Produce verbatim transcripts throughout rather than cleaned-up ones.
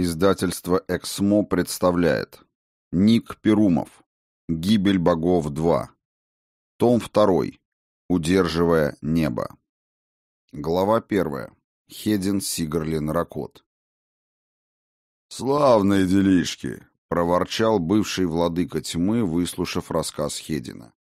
Издательство «Эксмо» представляет Ник Перумов. «Гибель богов два». Том второй. «Удерживая небо». Глава первая. Хедин, Сигрлинн, Ракот. «Славные делишки!» — проворчал бывший владыка тьмы, выслушав рассказ Хедина.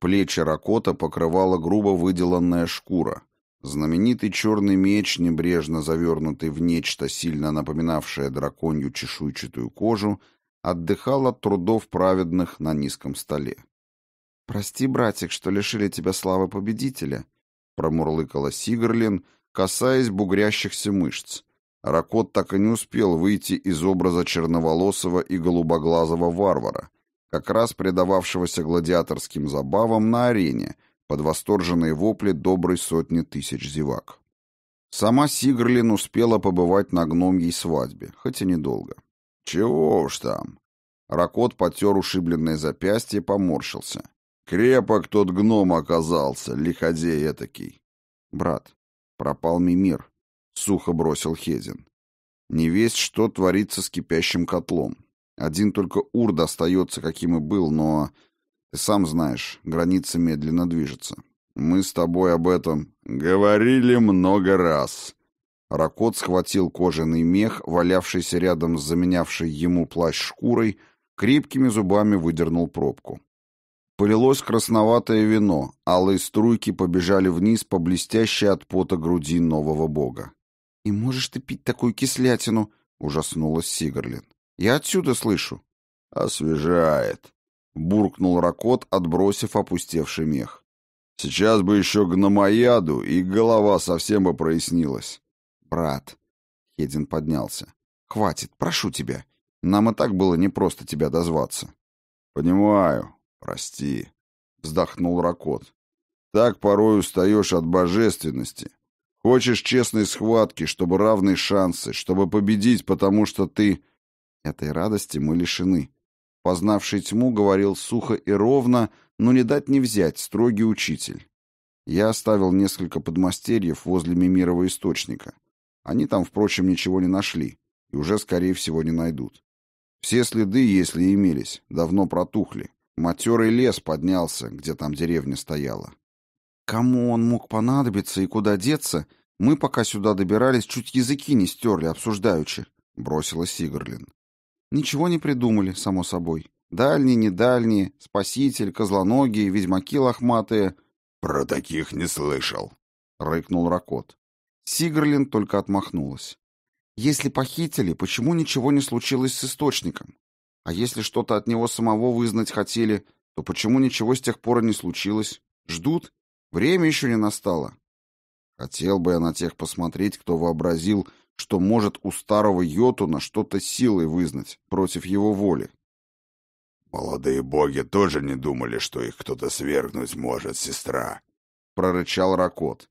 Плечи Ракота покрывала грубо выделанная шкура. Знаменитый черный меч, небрежно завернутый в нечто, сильно напоминавшее драконью чешуйчатую кожу, отдыхал от трудов праведных на низком столе. «Прости, братик, что лишили тебя славы победителя», — промурлыкала Сигрлинн, касаясь бугрящихся мышц. Ракот так и не успел выйти из образа черноволосого и голубоглазого варвара, как раз предававшегося гладиаторским забавам на арене, под восторженные вопли доброй сотни тысяч зевак. Сама Сигрлинн успела побывать на гномьей свадьбе, хоть и недолго. «Чего уж там!» Ракот потер ушибленное запястье, поморщился. «Крепок тот гном оказался, лиходей этакий!» «Брат, пропал Мимир», — сухо бросил Хедин. «Не весть, что творится с кипящим котлом. Один только Урд остается, каким и был, но... Ты сам знаешь, граница медленно движется. Мы с тобой об этом говорили много раз». Ракот схватил кожаный мех, валявшийся рядом с заменявшей ему плащ шкурой, крепкими зубами выдернул пробку. Полилось красноватое вино, алые струйки побежали вниз по блестящей от пота груди нового бога. «И можешь ты пить такую кислятину?» — ужаснулась Сигрлинн. «Я отсюда слышу». «Освежает», — буркнул Ракот, отбросив опустевший мех. «Сейчас бы еще гномояду, и голова совсем бы прояснилась». «Брат», — Хедин поднялся, — «хватит, прошу тебя. Нам и так было непросто тебя дозваться». «Понимаю, прости», — вздохнул Ракот. «Так порой устаешь от божественности. Хочешь честной схватки, чтобы равные шансы, чтобы победить, потому что ты...» «Этой радости мы лишены». Познавший тьму, говорил сухо и ровно, но не дать не взять, строгий учитель. Я оставил несколько подмастерьев возле Мимирова источника. Они там, впрочем, ничего не нашли и уже, скорее всего, не найдут. Все следы, если имелись, давно протухли. Матерый лес поднялся, где там деревня стояла. Кому он мог понадобиться и куда деться, мы, пока сюда добирались, чуть языки не стерли, обсуждаючи», — бросила Сигрлинн. «Ничего не придумали, само собой. Дальние, недальние, спаситель, козлоногие, ведьмаки лохматые». «Про таких не слышал», — рыкнул Ракот. Сигрлинн только отмахнулась. «Если похитили, почему ничего не случилось с источником? А если что-то от него самого вызнать хотели, то почему ничего с тех пор и не случилось? Ждут? Время еще не настало». «Хотел бы я на тех посмотреть, кто вообразил, что может у старого Йотуна что-то силой вызнать против его воли». «Молодые боги тоже не думали, что их кто-то свергнуть может, сестра», — прорычал Ракот.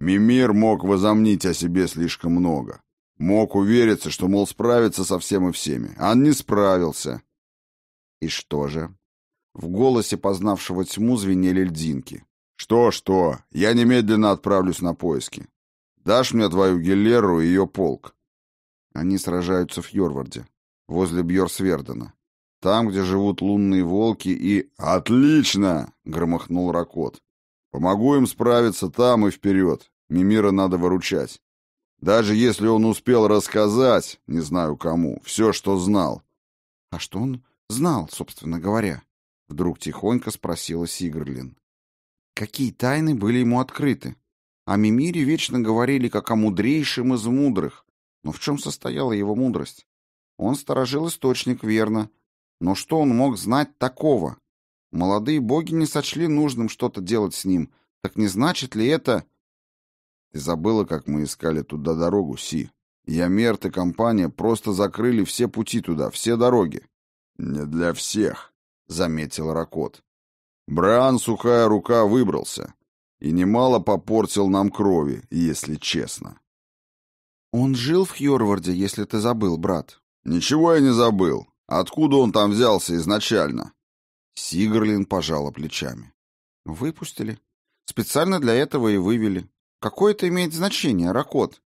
«Мимир мог возомнить о себе слишком много. Мог увериться, что, мол, справится со всем и всеми. А не справился». «И что же?» В голосе познавшего тьму звенели льдинки. «Что-что? Я немедленно отправлюсь на поиски. Дашь мне твою Гелеру и ее полк?» Они сражаются в Хьорварде, возле Бьерсвердена, там, где живут лунные волки и... «Отлично!» — громыхнул Ракот. «Помогу им справиться там и вперед. Мимира надо выручать. Даже если он успел рассказать, не знаю кому, все, что знал». «А что он знал, собственно говоря?» — вдруг тихонько спросила Сигрлинн. «Какие тайны были ему открыты? О Мимире вечно говорили как о мудрейшем из мудрых. Но в чем состояла его мудрость? Он сторожил источник, верно. Но что он мог знать такого? Молодые боги не сочли нужным что-то делать с ним. Так не значит ли это...» «Ты забыла, как мы искали туда дорогу, Си? Ямерт и компания просто закрыли все пути туда, все дороги». «Не для всех», — заметил Ракот. «Браан, сухая рука, выбрался. И немало попортил нам крови, если честно». «Он жил в Хьорварде, если ты забыл, брат». «Ничего я не забыл. Откуда он там взялся изначально?» Сигрлинн пожала плечами. «Выпустили. Специально для этого и вывели. Какое это имеет значение, Ракот?»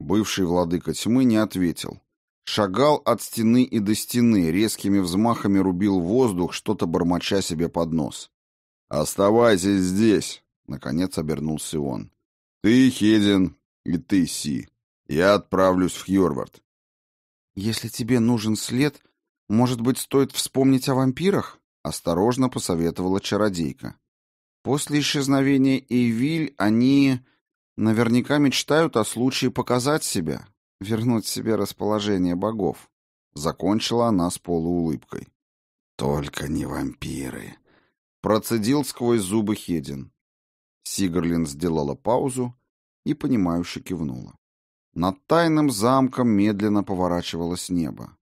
Бывший владыка тьмы не ответил. Шагал от стены и до стены, резкими взмахами рубил воздух, что-то бормоча себе под нос. «Оставайся здесь!» — наконец обернулся он. «Ты, Хедин, и ты, Си. Я отправлюсь в Хьорвард». «Если тебе нужен след, может быть, стоит вспомнить о вампирах?» — осторожно посоветовала чародейка. «После исчезновения Эйвиль они наверняка мечтают о случае показать себя, вернуть себе расположение богов». Закончила она с полуулыбкой. «Только не вампиры», — процедил сквозь зубы Хедин. Сигрлинн сделала паузу и, понимающе кивнула. Над тайным замком медленно поворачивалось небо.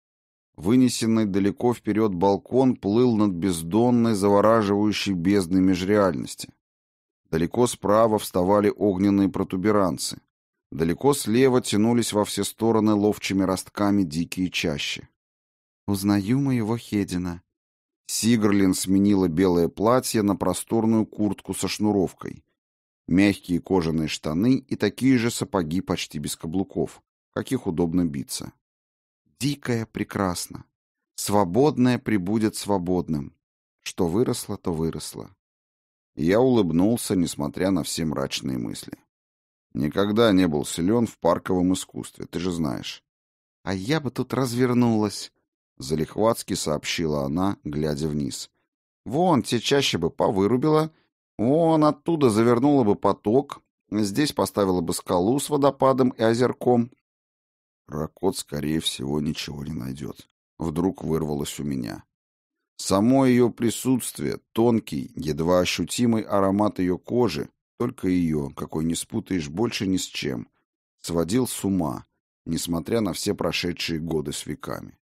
Вынесенный далеко вперед балкон плыл над бездонной, завораживающей бездной межреальности. Далеко справа вставали огненные протуберанцы. Далеко слева тянулись во все стороны ловчими ростками дикие чащи. «Узнаю моего Хедина». Сигрлинн сменила белое платье на просторную куртку со шнуровкой, мягкие кожаные штаны и такие же сапоги почти без каблуков, каких удобно биться. «Дикое прекрасно. Свободное прибудет свободным. Что выросло, то выросло». Я улыбнулся, несмотря на все мрачные мысли. Никогда не был силен в парковом искусстве, ты же знаешь. «А я бы тут развернулась», — залихватски сообщила она, глядя вниз. «Вон, те чаще бы повырубила, вон оттуда завернула бы поток, здесь поставила бы скалу с водопадом и озерком». «Ракот, скорее всего, ничего не найдет», — вдруг вырвалось у меня. Само ее присутствие, тонкий, едва ощутимый аромат ее кожи, только ее, какой не спутаешь больше ни с чем, сводил с ума, несмотря на все прошедшие годы с веками.